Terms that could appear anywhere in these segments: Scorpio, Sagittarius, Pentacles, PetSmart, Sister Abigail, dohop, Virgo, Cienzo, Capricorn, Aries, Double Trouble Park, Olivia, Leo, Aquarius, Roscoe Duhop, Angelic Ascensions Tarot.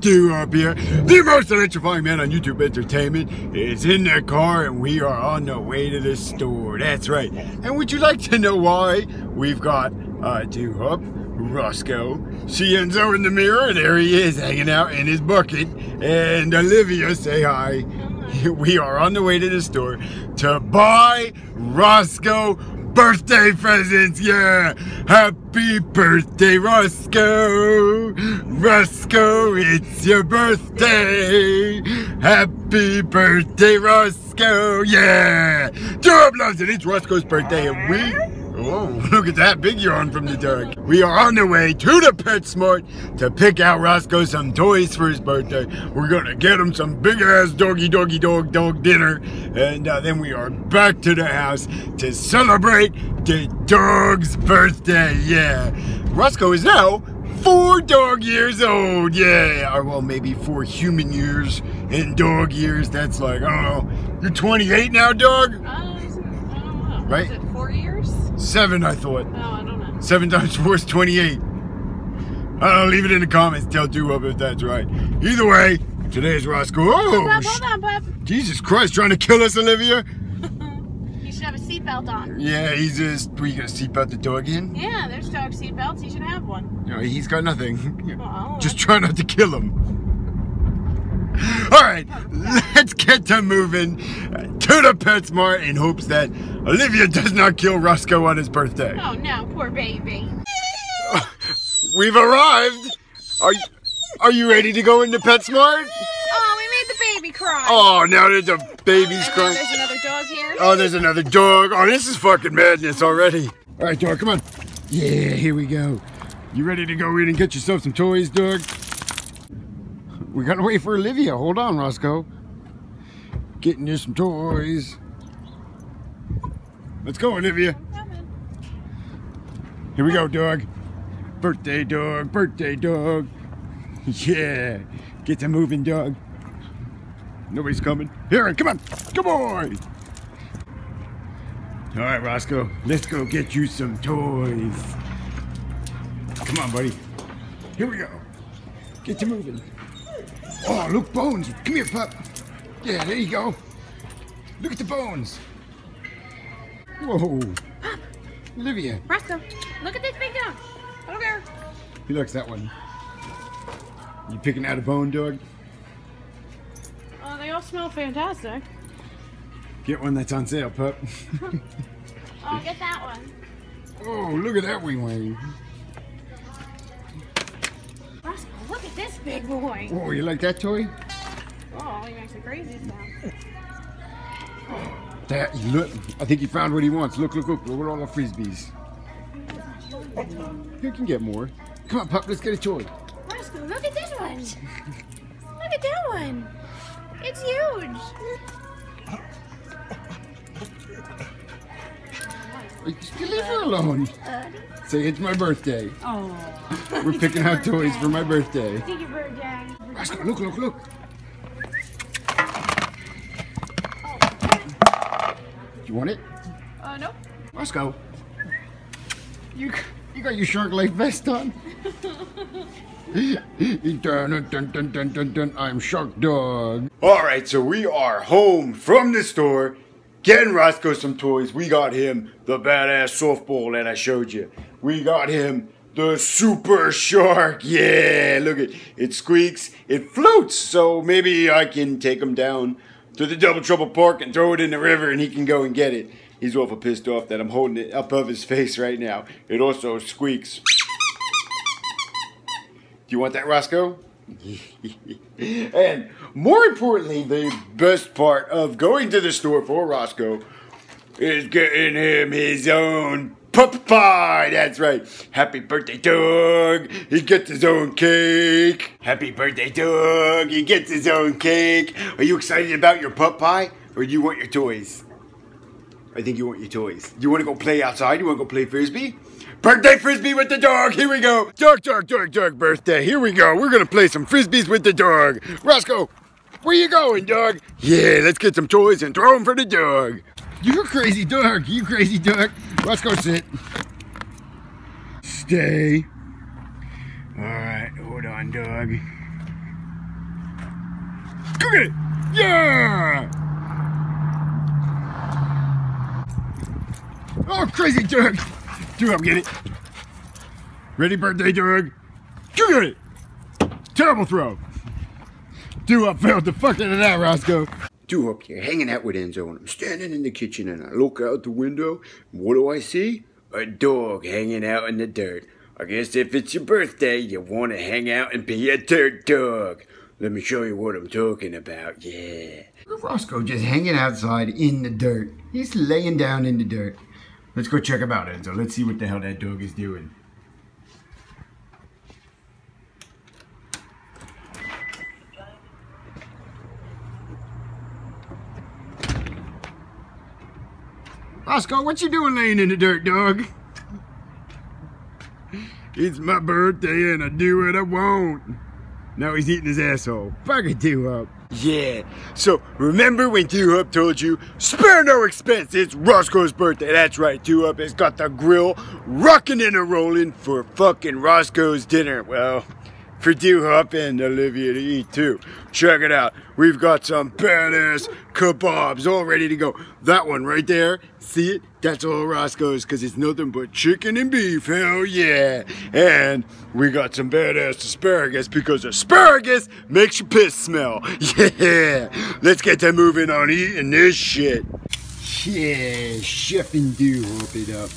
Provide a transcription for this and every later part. Duhop here, the most electrifying man on YouTube entertainment is in the car and we are on the way to the store. That's right. And would you like to know why? We've got Duhop, Roscoe, Cienzo in the mirror. There he is hanging out in his bucket. And Olivia, say hi. We are on the way to the store to buy Roscoe birthday presents. Yeah, happy birthday, Roscoe. Roscoe, it's your birthday. Happy birthday, Roscoe. Yeah, Duhop loves it. It's Roscoe's birthday, and oh, look at that big yawn from the dog. We are on the way to the PetSmart to pick out Roscoe some toys for his birthday. We're gonna get him some big ass dog dinner. And then we are back to the house to celebrate the dog's birthday, yeah. Roscoe is now 4 dog years old, yeah. Or well, maybe 4 human years and dog years. That's like, I don't know. You're 28 now, dog? I don't know. Right? Is it 4 years? 7, I thought. No, I don't know. 7 times 4 is 28. I don't, leave it in the comments. Tell Duhop if that's right. Either way, today's Roscoe. Oh, Bob, hold on, Bob. Jesus Christ, trying to kill us, Olivia? You should have a seatbelt on. Yeah, he's just. Were you gonna seatbelt the dog in? Yeah, there's dog seatbelts. He should have one. No, he's got nothing. Well, just try not to kill him. All right, let's get to moving to the PetSmart in hopes that Olivia does not kill Roscoe on his birthday. Oh no, poor baby. We've arrived. Are you ready to go into PetSmart? Oh, we made the baby cry. Oh, now there's a baby's crying. There's another dog here. Oh, there's another dog. Oh, this is fucking madness already. All right, dog, come on. Yeah, here we go. You ready to go in and get yourself some toys, dog? We gotta wait for Olivia. Hold on, Roscoe. Getting you some toys. Let's go, Olivia. Here we go, dog. Birthday dog, birthday dog. Yeah. Get to moving, dog. Nobody's coming. Here, come on. Good boy. All right, Roscoe. Let's go get you some toys. Come on, buddy. Here we go. Get to moving. Oh, look, bones. Come here, pup. Yeah, there you go. Look at the bones. Whoa. Pop. Olivia. Roscoe, look at this big dog. Over there. He likes that one. You picking out a bone, dog? Oh, they all smell fantastic. Get one that's on sale, pup. Oh, get that one. Oh, look at that wing. Look at this big boy. Whoa, you like that toy? Oh, he makes a crazy sound. That, look, I think he found what he wants. Look, look, look, look at all the frisbees. You can get more. Come on, pup, let's get a toy. Roscoe, look at this one. Look at that one. It's huge. Leave her alone. Say it's my birthday. Oh. We're picking out toys for my birthday. It's your birthday. Roscoe, look, look, look. Oh. Do you want it? No. Roscoe. You got your shark life vest on. Dun, dun, dun, dun, dun, dun. I'm Shark Dog. All right, so we are home from the store. Getting Roscoe some toys. We got him the badass softball that I showed you. We got him the super shark. Yeah, look at it. It squeaks. It floats. So maybe I can take him down to the Double Trouble Park and throw it in the river and he can go and get it. He's awful pissed off that I'm holding it up above his face right now. It also squeaks. Do you want that, Roscoe? And more importantly, the best part of going to the store for Roscoe is getting him his own pup pie. That's right. Happy birthday, dog. He gets his own cake. Happy birthday, dog. He gets his own cake. Are you excited about your pup pie or do you want your toys? I think you want your toys. Do you want to go play outside? You want to go play frisbee? Birthday frisbee with the dog. Here we go. Dog birthday. Here we go. We're going to play some frisbees with the dog. Roscoe, where you going, dog? Yeah, let's get some toys and throw them for the dog. You're crazy, dog. You crazy, dog. Roscoe, sit. Stay. All right. Hold on, dog. Go get it! Yeah! Oh, crazy dog! Duhop, get it! Ready, birthday dog! Go get it! Terrible throw! Duhop failed the fuck out of that, Roscoe! Duhop here, hanging out with Enzo, and I'm standing in the kitchen, and I look out the window, and what do I see? A dog hanging out in the dirt. I guess if it's your birthday, you want to hang out and be a dirt dog. Let me show you what I'm talking about, yeah. Roscoe just hanging outside in the dirt. He's laying down in the dirt. Let's go check him out, Enzo. Let's see what the hell that dog is doing. Roscoe, what you doing laying in the dirt, dog? It's my birthday and I do what I want. Now he's eating his asshole. Fucking Duhop. Yeah, so remember when Duhop told you, spare no expense, it's Roscoe's birthday. That's right, Duhop has got the grill rocking and a-rolling for fucking Roscoe's dinner. Well, for Duhop and Olivia to eat too. Check it out. We've got some badass kebabs all ready to go. That one right there, see it? That's all Roscoe's because it's nothing but chicken and beef, hell yeah. And we got some badass asparagus because asparagus makes your piss smell. Yeah, let's get to moving on eating this shit. Yeah, Chef and Duhop it up.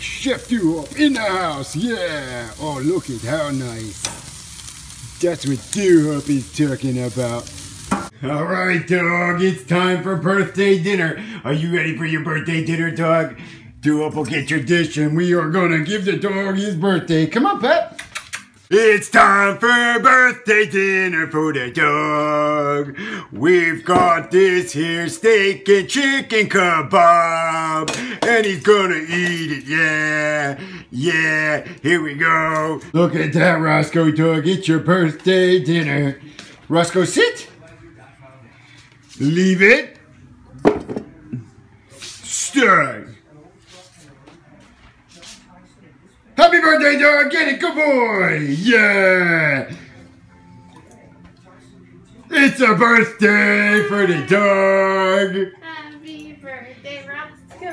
Chef Duhop in the house, yeah! Oh, look at how nice. That's what Duhop is talking about. Alright, dog, it's time for birthday dinner. Are you ready for your birthday dinner, dog? Duhop will get your dish and we are gonna give the dog his birthday. Come on, Pat. It's time for birthday dinner for the dog. We've got this here steak and chicken kebab. And he's gonna eat it, yeah. Yeah, here we go. Look at that, Roscoe dog. It's your birthday dinner. Roscoe, sit. Leave it. Stir. Happy birthday, dog! Get it, good boy! Yeah! It's a birthday for the dog! Happy birthday, Roscoe!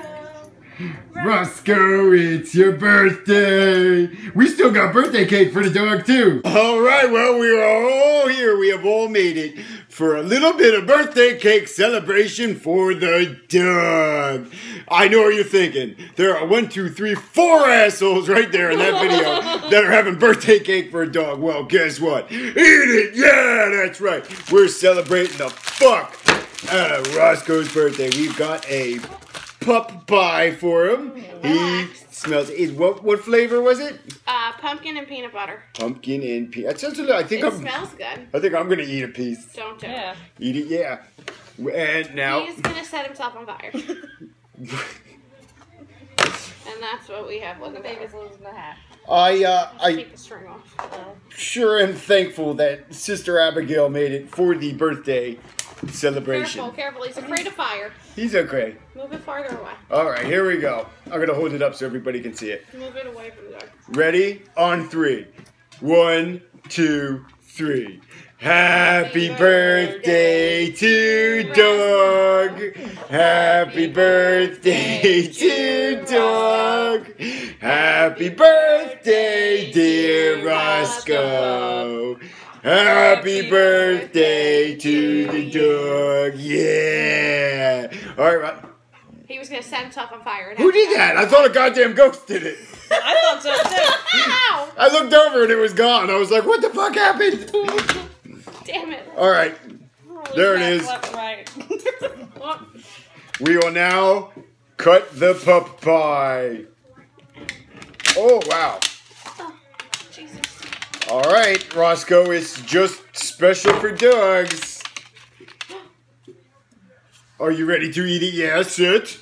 Roscoe, it's your birthday! We still got birthday cake for the dog, too! Alright, well, we are all here. We have all made it for a little bit of birthday cake celebration for the dog. I know what you're thinking. There are 4 assholes right there in that video that are having birthday cake for a dog. Well, guess what? Eat it! Yeah, that's right. We're celebrating the fuck out of Roscoe's birthday. We've got a pup pie for him. He smells it. What flavor was it? Pumpkin and peanut butter. Pumpkin and peanut. It smells good. I think I'm gonna eat a piece. Don't do it. Yeah. Eat it, yeah. And now he's gonna set himself on fire. And that's what we have. Look, the baby's losing the hat. I keep the string off. Sure am thankful that Sister Abigail made it for the birthday celebration. Careful, careful. He's afraid of fire. He's okay. Move it farther away. All right, here we go. I'm going to hold it up so everybody can see it. Move it away from the dog. Ready? On 3. 1, 2, 3. Happy birthday to dog. Happy birthday to dog. Happy birthday, dear Roscoe. Happy birthday to the dog. Yeah. All right. He was going to set himself on fire. Who did that? I thought a goddamn ghost did it. I thought so too. I looked over and it was gone. I was like, what the fuck happened? Damn it. All right. There it is. Left, right. We will now cut the pup pie. Oh, wow. All right, Roscoe, it's just special for dogs. Are you ready to eat it? Yeah, sit.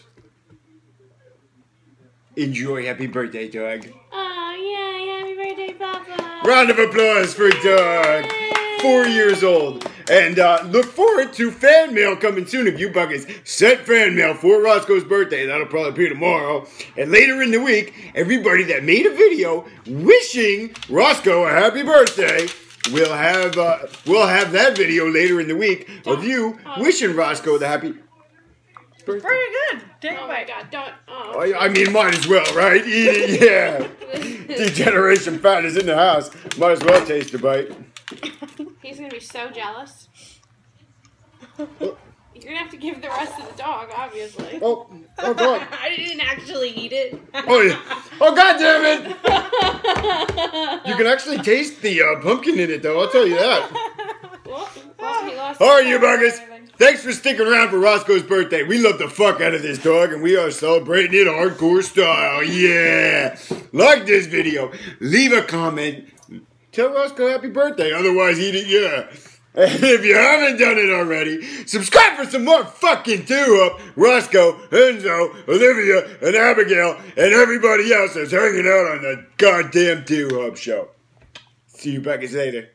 Enjoy. Happy birthday, dog. Oh, yeah, happy birthday, Papa. Round of applause for dog. Yay. 4 years old. And look forward to fan mail coming soon. If you buggies sent fan mail for Roscoe's birthday, that'll probably be tomorrow. And later in the week, everybody that made a video wishing Roscoe a happy birthday We'll have that video later in the week of you wishing Roscoe the happy birthday. Very good. Take it away. God, don't. Oh. I mean, might as well, right? Eat it, yeah. Degeneration Fat is in the house. Might as well taste a bite. He's gonna be so jealous. You're gonna have to give the rest to the dog, obviously. Oh God! I didn't actually eat it. Oh God damn it! You can actually taste the pumpkin in it, though. I'll tell you that. Well, he lost. All right, you buggers. Thanks for sticking around for Roscoe's birthday. We love the fuck out of this dog, and we are celebrating it hardcore style. Yeah! Like this video, leave a comment, tell Roscoe happy birthday. Otherwise, eat it. Yeah. And if you haven't done it already, subscribe for some more fucking Duhop, Roscoe, Cienzo, Olivia, and Abigail, and everybody else that's hanging out on the goddamn Duhop show. See you back later.